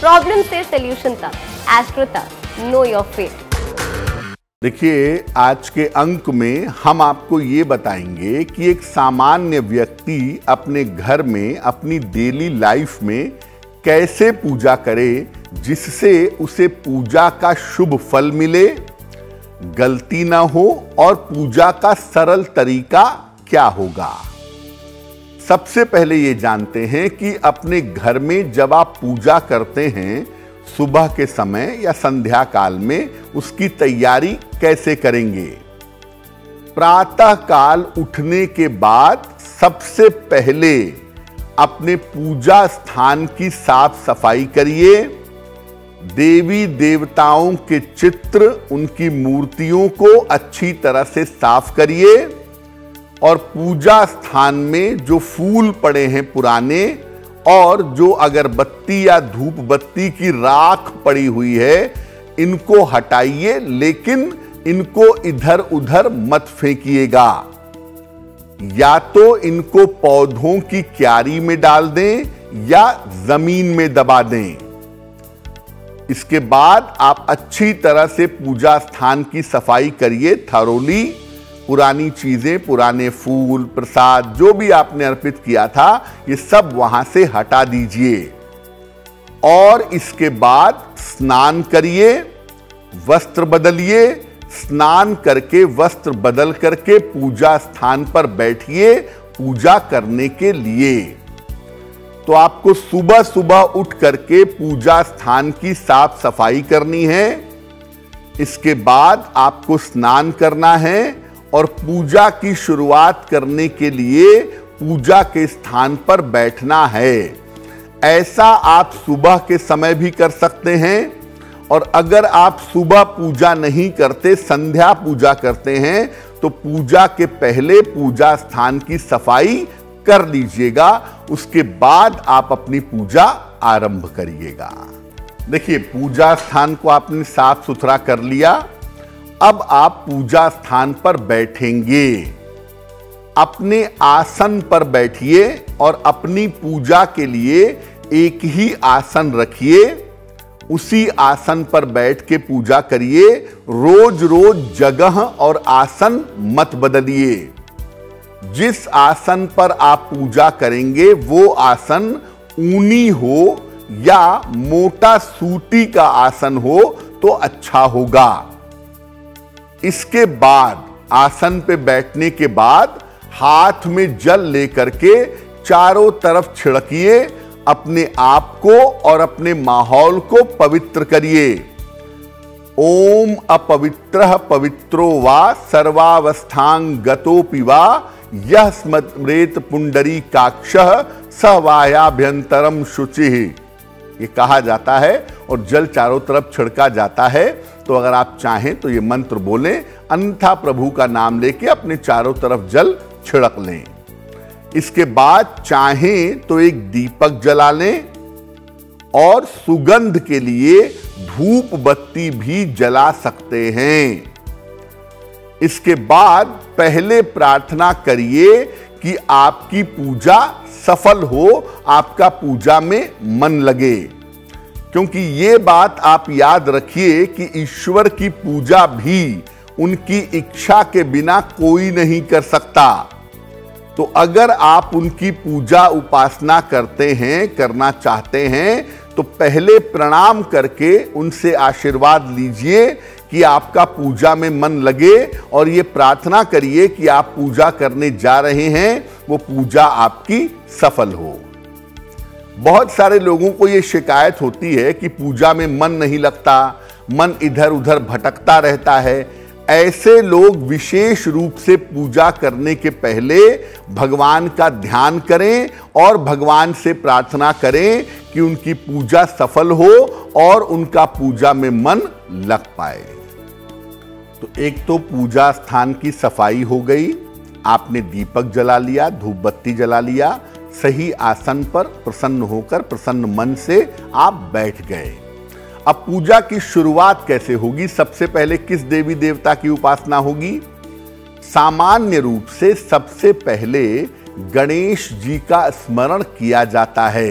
Problem से solution तक Astrotak know your fate. देखिए आज के अंक में हम आपको ये बताएंगे कि एक सामान्य व्यक्ति अपने घर में अपनी डेली लाइफ में कैसे पूजा करे जिससे उसे पूजा का शुभ फल मिले, गलती ना हो और पूजा का सरल तरीका क्या होगा। सबसे पहले ये जानते हैं कि अपने घर में जब आप पूजा करते हैं सुबह के समय या संध्या काल में उसकी तैयारी कैसे करेंगे। प्रातः काल उठने के बाद सबसे पहले अपने पूजा स्थान की साफ सफाई करिए। देवी देवताओं के चित्र, उनकी मूर्तियों को अच्छी तरह से साफ करिए और पूजा स्थान में जो फूल पड़े हैं पुराने और जो अगरबत्ती या धूप बत्ती की राख पड़ी हुई है इनको हटाइए, लेकिन इनको इधर उधर मत फेंकिएगा। या तो इनको पौधों की क्यारी में डाल दें या जमीन में दबा दें। इसके बाद आप अच्छी तरह से पूजा स्थान की सफाई करिए थरोली। पुरानी चीजें, पुराने फूल, प्रसाद जो भी आपने अर्पित किया था ये सब वहां से हटा दीजिए और इसके बाद स्नान करिए, वस्त्र बदलिए। स्नान करके वस्त्र बदल करके पूजा स्थान पर बैठिए पूजा करने के लिए। तो आपको सुबह सुबह उठ करके पूजा स्थान की साफ सफाई करनी है। इसके बाद आपको स्नान करना है और पूजा की शुरुआत करने के लिए पूजा के स्थान पर बैठना है। ऐसा आप सुबह के समय भी कर सकते हैं और अगर आप सुबह पूजा नहीं करते संध्या पूजा करते हैं तो पूजा के पहले पूजा स्थान की सफाई कर लीजिएगा, उसके बाद आप अपनी पूजा आरंभ करिएगा। देखिए पूजा स्थान को आपने साफ सुथरा कर लिया, अब आप पूजा स्थान पर बैठेंगे। अपने आसन पर बैठिए और अपनी पूजा के लिए एक ही आसन रखिए, उसी आसन पर बैठ के पूजा करिए। रोज रोज जगह और आसन मत बदलिए। जिस आसन पर आप पूजा करेंगे वो आसन ऊनी हो या मोटा सूती का आसन हो तो अच्छा होगा। इसके बाद आसन पे बैठने के बाद हाथ में जल लेकर के चारों तरफ छिड़किए, अपने आप को और अपने माहौल को पवित्र करिए। ओम अपवित्रः पवित्रो वा सर्वावस्थां गतोऽपि वा यः स्मरेत पुंडरीकाक्षः स वायाभ्यन्तरं शुचिः, ये कहा जाता है और जल चारों तरफ छिड़का जाता है। तो अगर आप चाहें तो ये मंत्र बोलें, अन्यथा प्रभु का नाम लेके अपने चारों तरफ जल छिड़क लें। इसके बाद चाहें तो एक दीपक जला लें और सुगंध के लिए धूप बत्ती भी जला सकते हैं। इसके बाद पहले प्रार्थना करिए कि आपकी पूजा सफल हो, आपका पूजा में मन लगे, क्योंकि ये बात आप याद रखिए कि ईश्वर की पूजा भी उनकी इच्छा के बिना कोई नहीं कर सकता। तो अगर आप उनकी पूजा उपासना करते हैं, करना चाहते हैं तो पहले प्रणाम करके उनसे आशीर्वाद लीजिए कि आपका पूजा में मन लगे और ये प्रार्थना करिए कि आप पूजा करने जा रहे हैं वो पूजा आपकी सफल हो। बहुत सारे लोगों को ये शिकायत होती है कि पूजा में मन नहीं लगता, मन इधर उधर भटकता रहता है। ऐसे लोग विशेष रूप से पूजा करने के पहले भगवान का ध्यान करें और भगवान से प्रार्थना करें कि उनकी पूजा सफल हो और उनका पूजा में मन लग पाए। तो एक तो पूजा स्थान की सफाई हो गई, आपने दीपक जला लिया, धूप बत्ती जला लिया, सही आसन पर प्रसन्न होकर प्रसन्न मन से आप बैठ गए। अब पूजा की शुरुआत कैसे होगी? सबसे पहले किस देवी देवता की उपासना होगी? सामान्य रूप से सबसे पहले गणेश जी का स्मरण किया जाता है।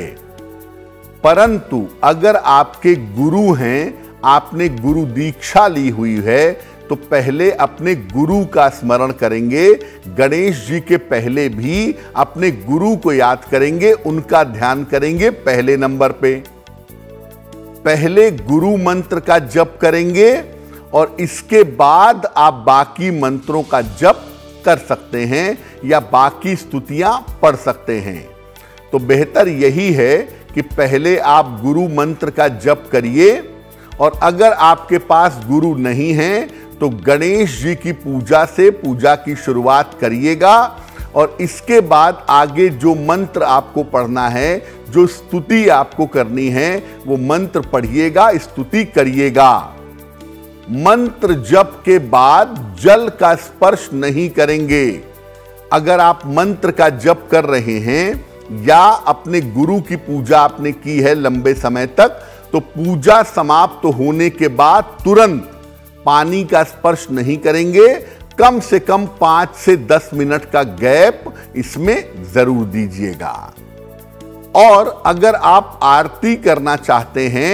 परंतु अगर आपके गुरु हैं, आपने गुरु दीक्षा ली हुई है, तो पहले अपने गुरु का स्मरण करेंगे। गणेश जी के पहले भी अपने गुरु को याद करेंगे, उनका ध्यान करेंगे। पहले नंबर पे पहले गुरु मंत्र का जप करेंगे और इसके बाद आप बाकी मंत्रों का जप कर सकते हैं या बाकी स्तुतियां पढ़ सकते हैं। तो बेहतर यही है कि पहले आप गुरु मंत्र का जप करिए और अगर आपके पास गुरु नहीं है तो गणेश जी की पूजा से पूजा की शुरुआत करिएगा और इसके बाद आगे जो मंत्र आपको पढ़ना है, जो स्तुति आपको करनी है, वो मंत्र पढ़िएगा, स्तुति करिएगा। मंत्र जप के बाद जल का स्पर्श नहीं करेंगे। अगर आप मंत्र का जप कर रहे हैं या अपने गुरु की पूजा आपने की है लंबे समय तक, तो पूजा समाप्त होने के बाद तुरंत पानी का स्पर्श नहीं करेंगे। कम से कम 5 से 10 मिनट का गैप इसमें जरूर दीजिएगा। और अगर आप आरती करना चाहते हैं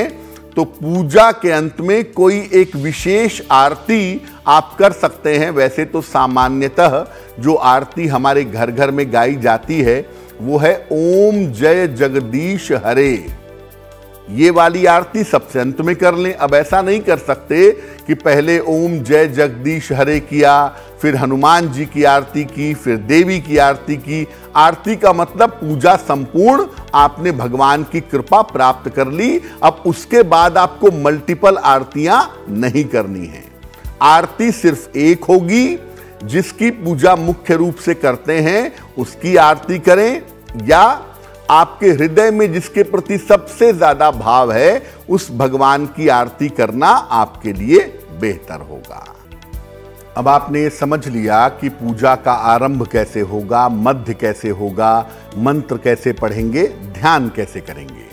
तो पूजा के अंत में कोई एक विशेष आरती आप कर सकते हैं। वैसे तो सामान्यतः जो आरती हमारे घर घर में गाई जाती है वो है ओम जय जगदीश हरे, ये वाली आरती सबसे अंत में कर लें। अब ऐसा नहीं कर सकते कि पहले ओम जय जगदीश हरे किया, फिर हनुमान जी की आरती की, फिर देवी की आरती की। आरती का मतलब पूजा संपूर्ण, आपने भगवान की कृपा प्राप्त कर ली। अब उसके बाद आपको मल्टीपल आरतियां नहीं करनी हैं। आरती सिर्फ एक होगी, जिसकी पूजा मुख्य रूप से करते हैं उसकी आरती करें, या आपके हृदय में जिसके प्रति सबसे ज्यादा भाव है उस भगवान की आरती करना आपके लिए बेहतर होगा। अब आपने समझ लिया कि पूजा का आरंभ कैसे होगा, मध्य कैसे होगा, मंत्र कैसे पढ़ेंगे, ध्यान कैसे करेंगे।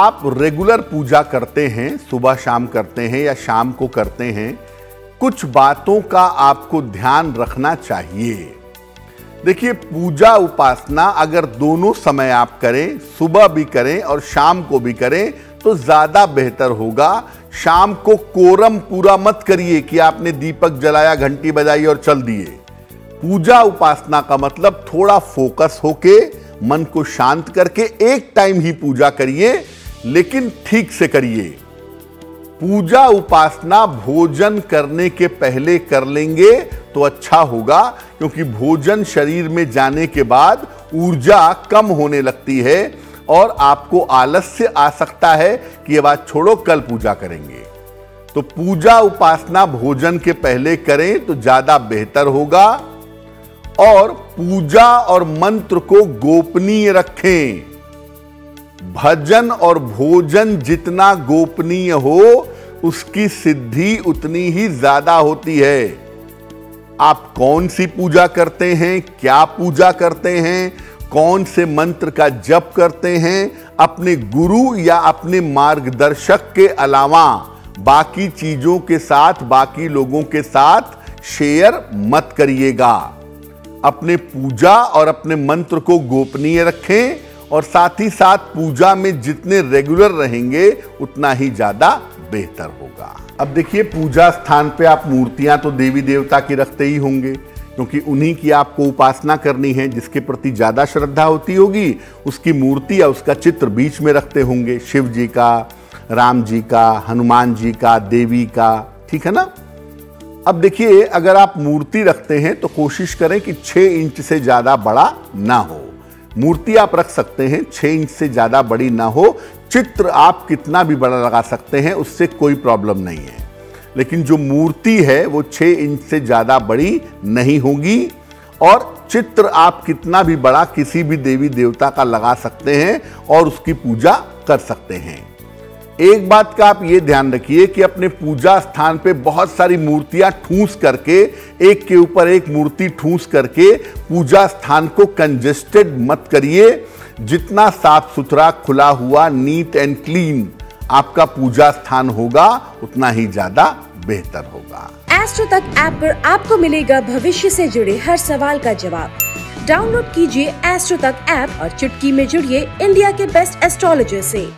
आप रेगुलर पूजा करते हैं, सुबह शाम करते हैं या शाम को करते हैं, कुछ बातों का आपको ध्यान रखना चाहिए। देखिए, पूजा उपासना अगर दोनों समय आप करें, सुबह भी करें और शाम को भी करें, तो ज़्यादा बेहतर होगा। शाम को कोरम पूरा मत करिए कि आपने दीपक जलाया, घंटी बजाई और चल दिए। पूजा उपासना का मतलब थोड़ा फोकस होके, मन को शांत करके एक टाइम ही पूजा करिए, लेकिन ठीक से करिए। पूजा उपासना भोजन करने के पहले कर लेंगे तो अच्छा होगा, क्योंकि भोजन शरीर में जाने के बाद ऊर्जा कम होने लगती है और आपको आलस्य आ सकता है कि ये बात छोड़ो, कल पूजा करेंगे। तो पूजा उपासना भोजन के पहले करें तो ज़्यादा बेहतर होगा। और पूजा और मंत्र को गोपनीय रखें। भजन और भोजन जितना गोपनीय हो उसकी सिद्धि उतनी ही ज्यादा होती है। आप कौन सी पूजा करते हैं, क्या पूजा करते हैं, कौन से मंत्र का जप करते हैं, अपने गुरु या अपने मार्गदर्शक के अलावा बाकी चीजों के साथ, बाकी लोगों के साथ शेयर मत करिएगा। अपने पूजा और अपने मंत्र को गोपनीय रखें और साथ ही साथ पूजा में जितने रेगुलर रहेंगे उतना ही ज़्यादा बेहतर होगा। अब देखिए, पूजा स्थान पे आप मूर्तियां तो देवी देवता की रखते ही होंगे, क्योंकि उन्हीं की आपको उपासना करनी है। जिसके प्रति ज़्यादा श्रद्धा होती होगी उसकी मूर्ति या उसका चित्र बीच में रखते होंगे, शिव जी का, राम जी का, हनुमान जी का, देवी का, ठीक है ना। अब देखिए, अगर आप मूर्ति रखते हैं तो कोशिश करें कि 6 इंच से ज़्यादा बड़ा ना हो। मूर्ति आप रख सकते हैं, 6 इंच से ज़्यादा बड़ी ना हो। चित्र आप कितना भी बड़ा लगा सकते हैं, उससे कोई प्रॉब्लम नहीं है, लेकिन जो मूर्ति है वो 6 इंच से ज़्यादा बड़ी नहीं होगी। और चित्र आप कितना भी बड़ा किसी भी देवी देवता का लगा सकते हैं और उसकी पूजा कर सकते हैं। एक बात का आप ये ध्यान रखिए कि अपने पूजा स्थान पे बहुत सारी मूर्तियां ठूंस करके, एक के ऊपर एक मूर्ति ठूंस करके पूजा स्थान को कंजेस्टेड मत करिए। जितना साफ सुथरा, खुला हुआ, नीट एंड क्लीन आपका पूजा स्थान होगा उतना ही ज़्यादा बेहतर होगा। एस्ट्रो तक ऐप पर आपको मिलेगा भविष्य से जुड़े हर सवाल का जवाब। डाउनलोड कीजिए एस्ट्रो तक ऐप और चुटकी में जुड़िए इंडिया के बेस्ट एस्ट्रोलॉजर से।